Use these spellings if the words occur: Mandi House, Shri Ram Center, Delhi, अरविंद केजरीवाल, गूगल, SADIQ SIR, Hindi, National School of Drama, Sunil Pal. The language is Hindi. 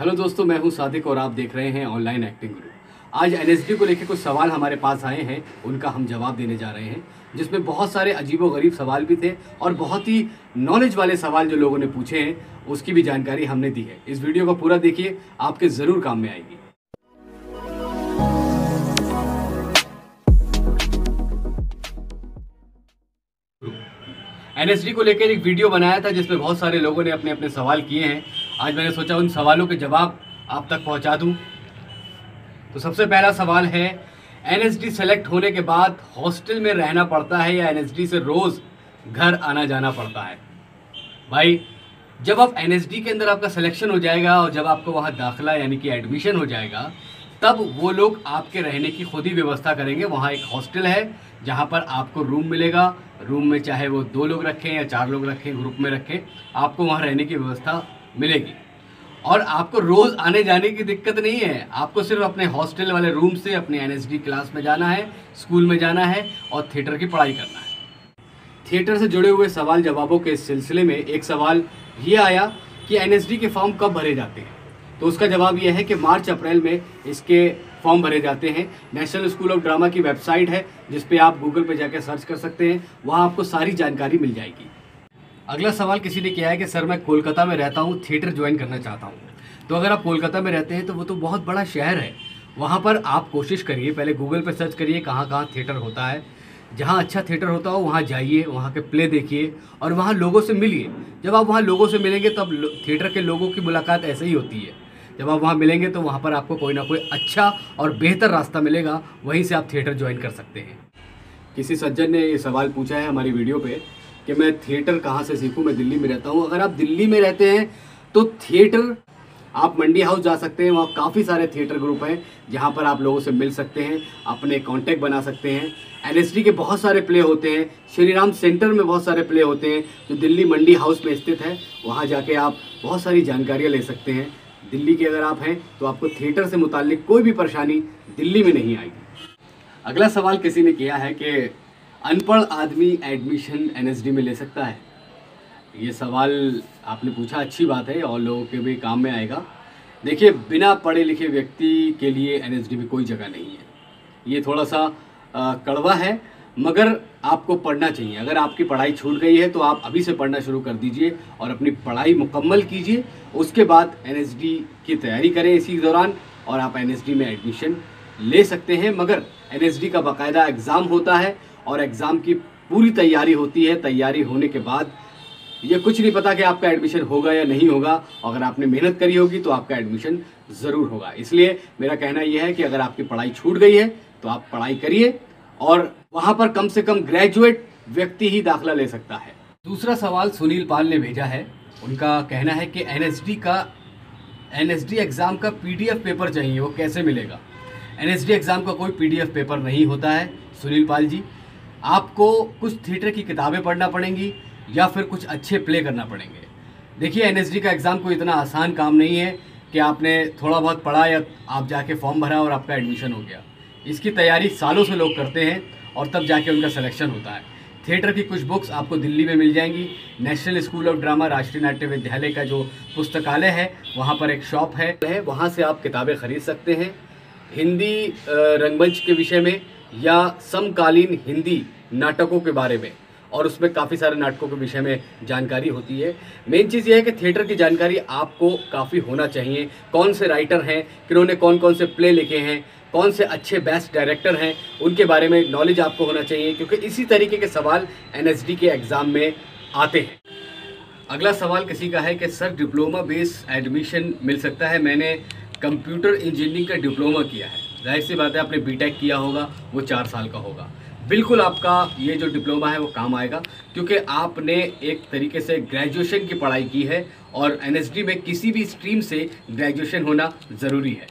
हेलो दोस्तों, मैं हूं सादिक और आप देख रहे हैं ऑनलाइन एक्टिंग गुरु। आज एनएसडी को लेकर कुछ सवाल हमारे पास आए हैं, उनका हम जवाब देने जा रहे हैं, जिसमें बहुत सारे अजीबो गरीब सवाल भी थे और बहुत ही नॉलेज वाले सवाल जो लोगों ने पूछे हैं उसकी भी जानकारी हमने दी है। इस वीडियो को पूरा देखिए, आपके ज़रूर काम में आएगी। एनएसडी को लेकर एक वीडियो बनाया था जिसमें बहुत सारे लोगों ने अपने अपने सवाल किए हैं। आज मैंने सोचा उन सवालों के जवाब आप तक पहुंचा दूं। तो सबसे पहला सवाल है, एनएसडी सेलेक्ट होने के बाद हॉस्टल में रहना पड़ता है या एनएसडी से रोज़ घर आना जाना पड़ता है? भाई, जब आप एनएसडी के अंदर आपका सिलेक्शन हो जाएगा और जब आपको वहाँ दाखिला यानी कि एडमिशन हो जाएगा, तब वो लोग आपके रहने की खुद ही व्यवस्था करेंगे। वहाँ एक हॉस्टल है जहाँ पर आपको रूम मिलेगा। रूम में चाहे वो 2 लोग रखें या 4 लोग रखें, ग्रुप में रखें, आपको वहाँ रहने की व्यवस्था मिलेगी और आपको रोज़ आने जाने की दिक्कत नहीं है। आपको सिर्फ अपने हॉस्टल वाले रूम से अपने एनएसडी क्लास में जाना है, स्कूल में जाना है और थिएटर की पढ़ाई करना है। थिएटर से जुड़े हुए सवाल जवाबों के सिलसिले में एक सवाल ये आया कि एनएसडी के फॉर्म कब भरे जाते हैं, तो उसका जवाब यह है कि मार्च अप्रैल में इसके फॉर्म भरे जाते हैं। नेशनल स्कूल ऑफ ड्रामा की वेबसाइट है जिस पे आप गूगल पे जाकर सर्च कर सकते हैं, वहाँ आपको सारी जानकारी मिल जाएगी। अगला सवाल किसी ने किया है कि सर, मैं कोलकाता में रहता हूँ, थिएटर ज्वाइन करना चाहता हूँ। तो अगर आप कोलकाता में रहते हैं तो वो तो बहुत बड़ा शहर है, वहाँ पर आप कोशिश करिए, पहले गूगल पर सर्च करिए कहाँ कहाँ थिएटर होता है। जहाँ अच्छा थिएटर होता हो वहाँ जाइए, वहाँ के प्ले देखिए और वहाँ लोगों से मिलिए। जब आप वहाँ लोगों से मिलेंगे तब थिएटर के लोगों की मुलाकात ऐसे ही होती है। जब आप वहाँ मिलेंगे तो वहाँ पर आपको कोई ना कोई अच्छा और बेहतर रास्ता मिलेगा, वहीं से आप थिएटर ज्वाइन कर सकते हैं। किसी सज्जन ने ये सवाल पूछा है हमारी वीडियो पे कि मैं थिएटर कहाँ से सीखूँ, मैं दिल्ली में रहता हूँ। अगर आप दिल्ली में रहते हैं तो थिएटर आप मंडी हाउस जा सकते हैं, वहाँ काफ़ी सारे थिएटर ग्रुप हैं जहाँ पर आप लोगों से मिल सकते हैं, अपने कॉन्टैक्ट बना सकते हैं। एनएसडी के बहुत सारे प्ले होते हैं, श्री राम सेंटर में बहुत सारे प्ले होते हैं जो दिल्ली मंडी हाउस में स्थित है। वहाँ जाके आप बहुत सारी जानकारियाँ ले सकते हैं। दिल्ली के अगर आप हैं तो आपको थिएटर से मुताल्लिक कोई भी परेशानी दिल्ली में नहीं आएगी। अगला सवाल किसी ने किया है कि अनपढ़ आदमी एडमिशन एनएसडी में ले सकता है? ये सवाल आपने पूछा, अच्छी बात है और लोगों के भी काम में आएगा। देखिए, बिना पढ़े लिखे व्यक्ति के लिए एनएसडी में कोई जगह नहीं है। ये थोड़ा सा कड़वा है, मगर आपको पढ़ना चाहिए। अगर आपकी पढ़ाई छूट गई है तो आप अभी से पढ़ना शुरू कर दीजिए और अपनी पढ़ाई मुकम्मल कीजिए, उसके बाद एनएसडी की तैयारी करें। इसी दौरान और आप एनएसडी में एडमिशन ले सकते हैं, मगर एनएसडी का बाकायदा एग्ज़ाम होता है और एग्ज़ाम की पूरी तैयारी होती है। तैयारी होने के बाद ये कुछ नहीं पता कि आपका एडमिशन होगा या नहीं होगा। अगर आपने मेहनत करी होगी तो आपका एडमिशन ज़रूर होगा। इसलिए मेरा कहना यह है कि अगर आपकी पढ़ाई छूट गई है तो आप पढ़ाई करिए और वहाँ पर कम से कम ग्रेजुएट व्यक्ति ही दाखिला ले सकता है। दूसरा सवाल सुनील पाल ने भेजा है। उनका कहना है कि एनएसडी एग्ज़ाम का पीडीएफ पेपर चाहिए, वो कैसे मिलेगा? एनएसडी एग्ज़ाम का कोई पीडीएफ पेपर नहीं होता है सुनील पाल जी। आपको कुछ थिएटर की किताबें पढ़ना पड़ेंगी या फिर कुछ अच्छे प्ले करना पड़ेंगे। देखिए, एनएसडी का एग्ज़ाम कोई इतना आसान काम नहीं है कि आपने थोड़ा बहुत पढ़ा या आप जाके फॉर्म भरा और आपका एडमिशन हो गया। इसकी तैयारी सालों से लोग करते हैं और तब जाके उनका सिलेक्शन होता है। थिएटर की कुछ बुक्स आपको दिल्ली में मिल जाएंगी। नेशनल स्कूल ऑफ ड्रामा, राष्ट्रीय नाट्य विद्यालय का जो पुस्तकालय है, वहाँ पर एक शॉप है, वहाँ से आप किताबें खरीद सकते हैं। हिंदी रंगमंच के विषय में या समकालीन हिंदी नाटकों के बारे में, और उसमें काफ़ी सारे नाटकों के विषय में जानकारी होती है। मेन चीज़ यह है कि थिएटर की जानकारी आपको काफ़ी होना चाहिए। कौन से राइटर हैं, किन्होंने कौन कौन से प्ले लिखे हैं, कौन से अच्छे बेस्ट डायरेक्टर हैं, उनके बारे में नॉलेज आपको होना चाहिए, क्योंकि इसी तरीके के सवाल एनएसडी के एग्ज़ाम में आते हैं। अगला सवाल किसी का है कि सर, डिप्लोमा बेस्ड एडमिशन मिल सकता है? मैंने कंप्यूटर इंजीनियरिंग का डिप्लोमा किया है। जाहिर सी बात है, आपने बीटेक किया होगा, वो 4 साल का होगा। बिल्कुल आपका ये जो डिप्लोमा है वो काम आएगा, क्योंकि आपने एक तरीके से ग्रेजुएशन की पढ़ाई की है और एनएसडी में किसी भी स्ट्रीम से ग्रेजुएशन होना ज़रूरी है।